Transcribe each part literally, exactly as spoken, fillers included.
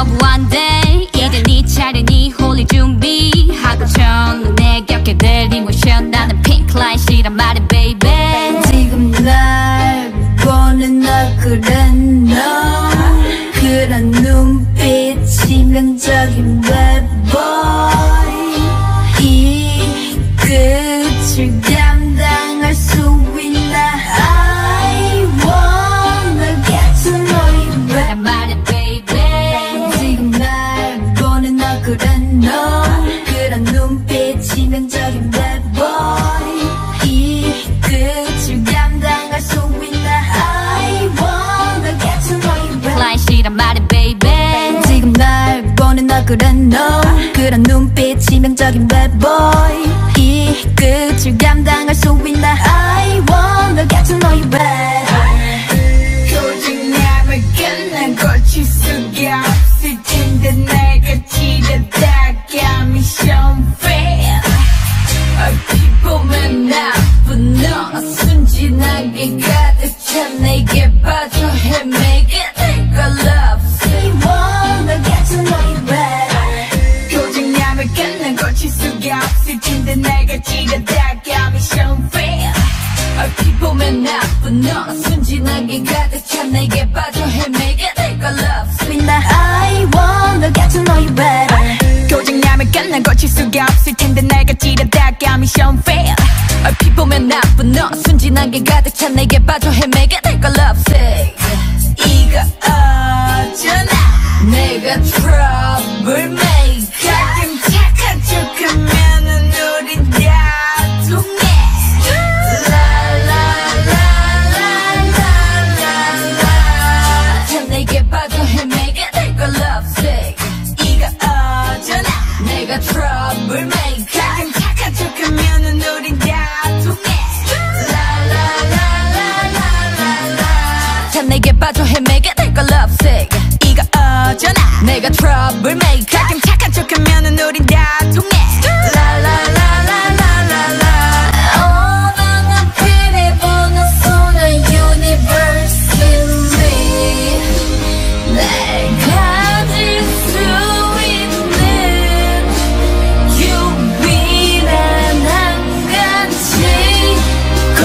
of one day. 이제 네 차례니 홀리 준비하고 처음 내 곁에 될 emotion. 나는 pink light 싫단 말해 baby. 지금 날 보는 너 그런 너 그런 눈빛이 명적인 bad boy. 이 끝을 감당할 수 있나. I wanna get to know you better. 그런 너 그런 눈빛이 명적인 bad boy. 이 끝을 감당할 수 있나. I wanna get to know you better. Like 시란 말해 baby. 지금 날 보는 너 그런 너 그런 눈빛이 명적인 bad boy. 이 끝을 감당할 수 있나. I wanna get to know you better. 도저히 나를 끝난 거칠 수가 없을 텐데 내가 you got the chance, 내게 빠져 헤매게 될 걸 love. We wanna get to know you better. 도저히 남을 끝난 거칠 수가 없을 텐데 내가 지금 다 got me so fair. 어찌 보면 나쁜 너나 순진하게 가득 찬 내게 빠져 헤매게 될 걸 love. We now I wanna get to know you better. 도저히 남을 끝난 거칠 수가 없을 텐데 내가 지금 다 got me so fair. 얼핏 보면 나쁜 너 순진하게 가득 찬 내게 빠져 헤매게 될 걸 love sick. 이거 어쩌나 내가 trouble maker. 가끔 착한 척하면은 우린 다통해. 라라라라라라 찬 내게 빠져 헤매게 될 걸 love sick. 이거 어쩌나 내가 trouble maker. 가끔 착한 척하면은 우린 다 내게 빠져 헤매게 될 걸 love sick. 이거 어쩌나 내가 trouble maker. 가끔 착한 척하면은 우린 다통해. 라라라라라라라 oh 방아 피해보는 소녀 universe in me. 날 가질 수 있는 유일한 한 가지 곧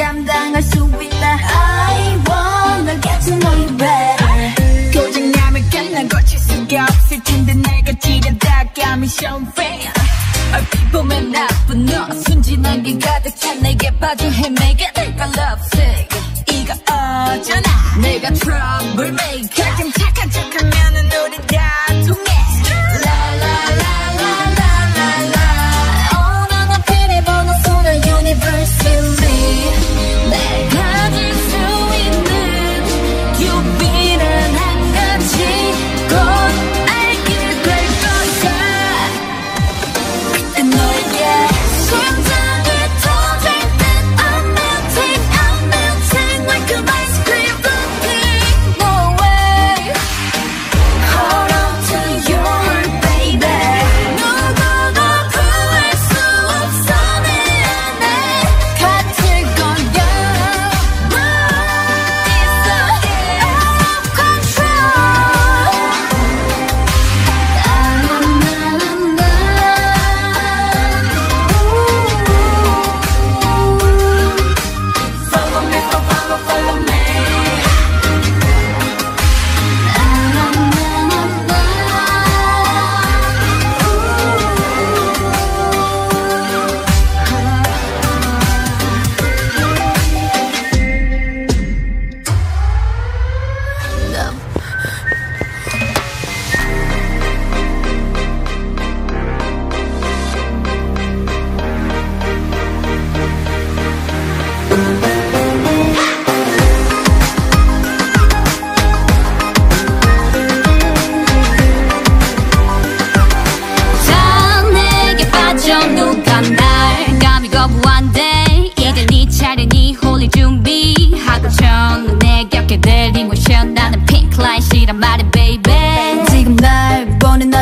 감당할 수 있나. I wanna get to know you better. 고장나면 끝난 거칠 수가 없을 텐데 내가 지려다 감히 show fair. Our people 맨 나쁜 너 순진한 게 가득 찬 내게 봐줘 헤매게 될까 love sick. 이거 어쩌나 내가 trouble maker. 좀 착한 척하면은 우리 다 통해.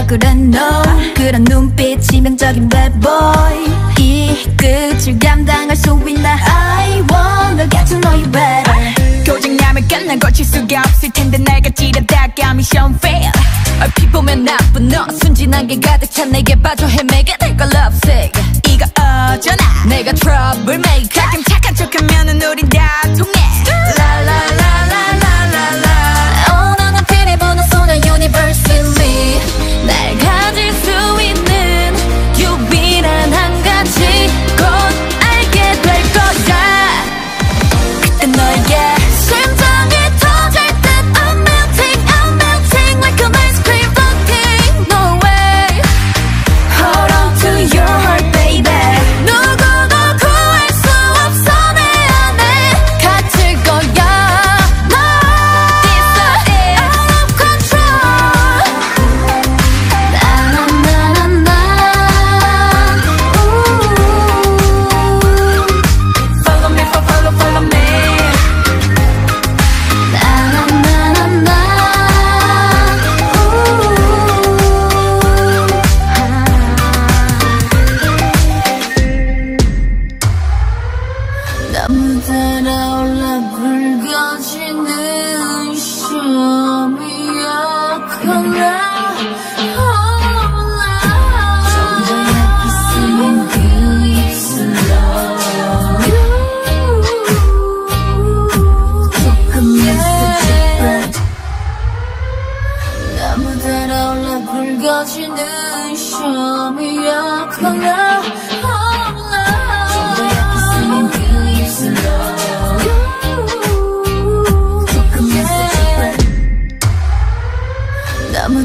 그런 너 그런 눈빛 치명적인 bad boy 이 끝을 감당할 수 있나. I wanna get to know you better. 고장나면 끝난 거칠 수가 없을 텐데 내가 지려다 감히 show fair. Our people 맨 나쁜 너 순진한 게 가득 찬 내게 봐줘 헤매게 될걸 love sick. 이거 어쩌나 내가 trouble maker. 가끔 착한 척하면은 우린 다 통해. La la la la la la la. Oh 난 어필해 보는 소녀 universally. 날 가질 수 있는 유일한 한 가지 곧 알게 될 거야. 그때 너에게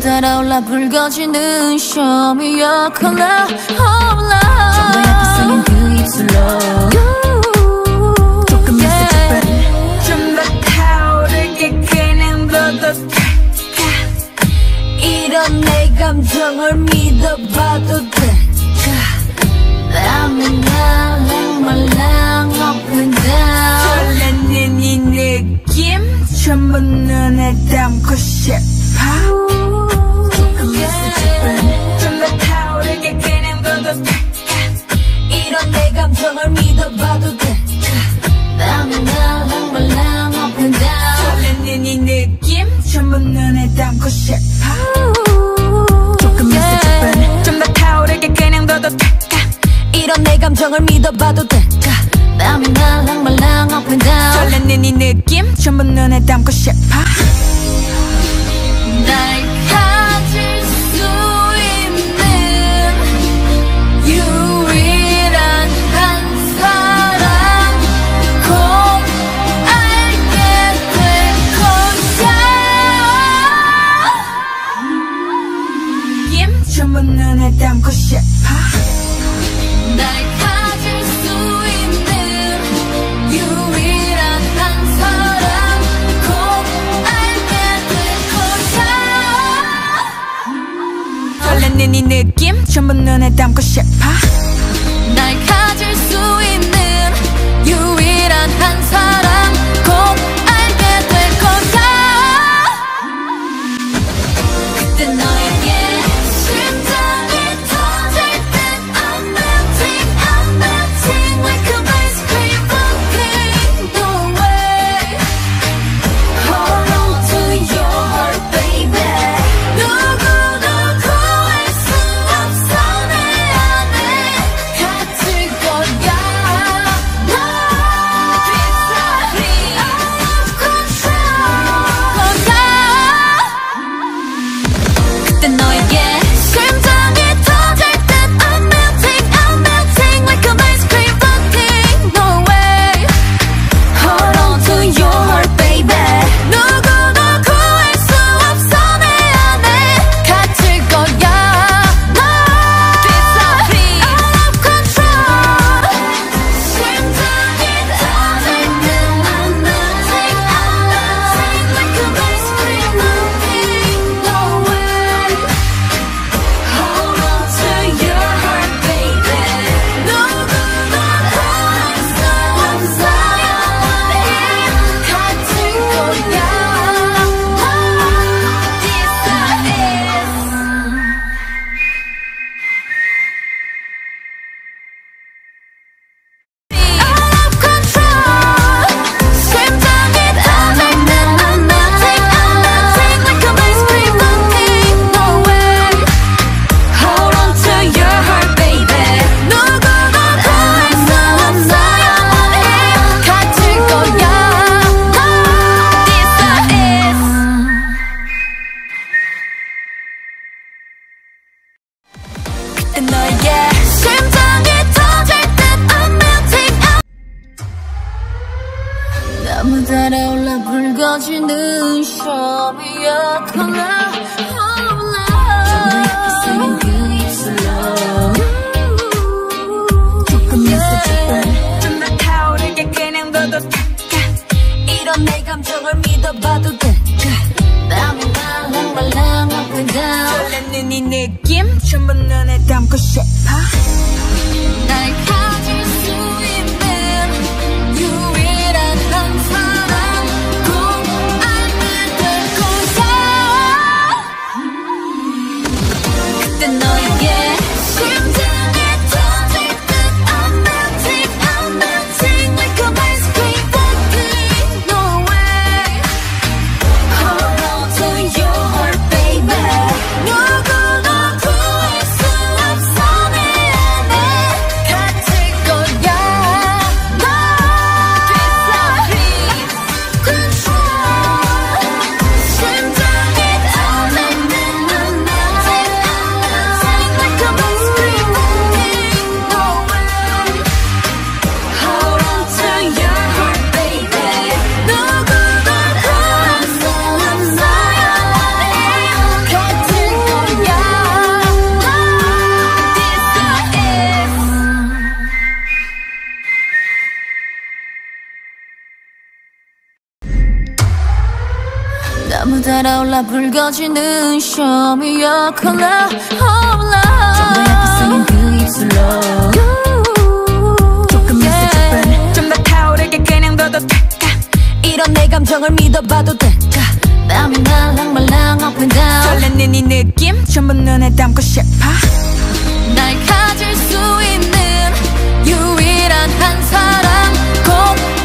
달아올라 붉어지는 show me your color of love. 좀 더 타오르게 그냥 둬둬. 이런 내 감정을 믿어봐도 될까. 나는 말랑 up and down. 설레는 이 느낌 전부 눈에 담고 싶어. 좀 더 타오르게 그냥 둬둬. 이런 내 감정을 믿어봐도 될까. 나는 나랑 말랑 up and down. 설레는 이 느낌 전부 눈에 담고 싶어. 조금만 더 좀 더 타오르게 그냥 둬둬. 이런 내 감정을 믿어봐도 될까. 나는 나랑 말랑 담고 싶어. 날 가질 수 있는 유일한 한 사람 곧 알게 될 거야. 김전부 눈에 담고 싶어. 이 느낌 전부 눈에 담고 싶어. 날 가질 수 있는 유일한 한 사람 꼭 알게 될 거야. 그때 너에게 심장이 터질 듯 I'm melting, I'm melting like a ice cream melting away. Hold on to your heart, baby. 불거지는 show me your color of love. 전부 약해서는 그 입술로 조금 미스터프렌 좀 더 타오르게 그냥 너도 될까. 이런 내 감정을 믿어봐도 될까. 맘이 말랑말랑 up and down. 설레는 이 느낌 전부 눈에 담고 싶어. 날 가질 수 있는 유일한 한 사람 꼭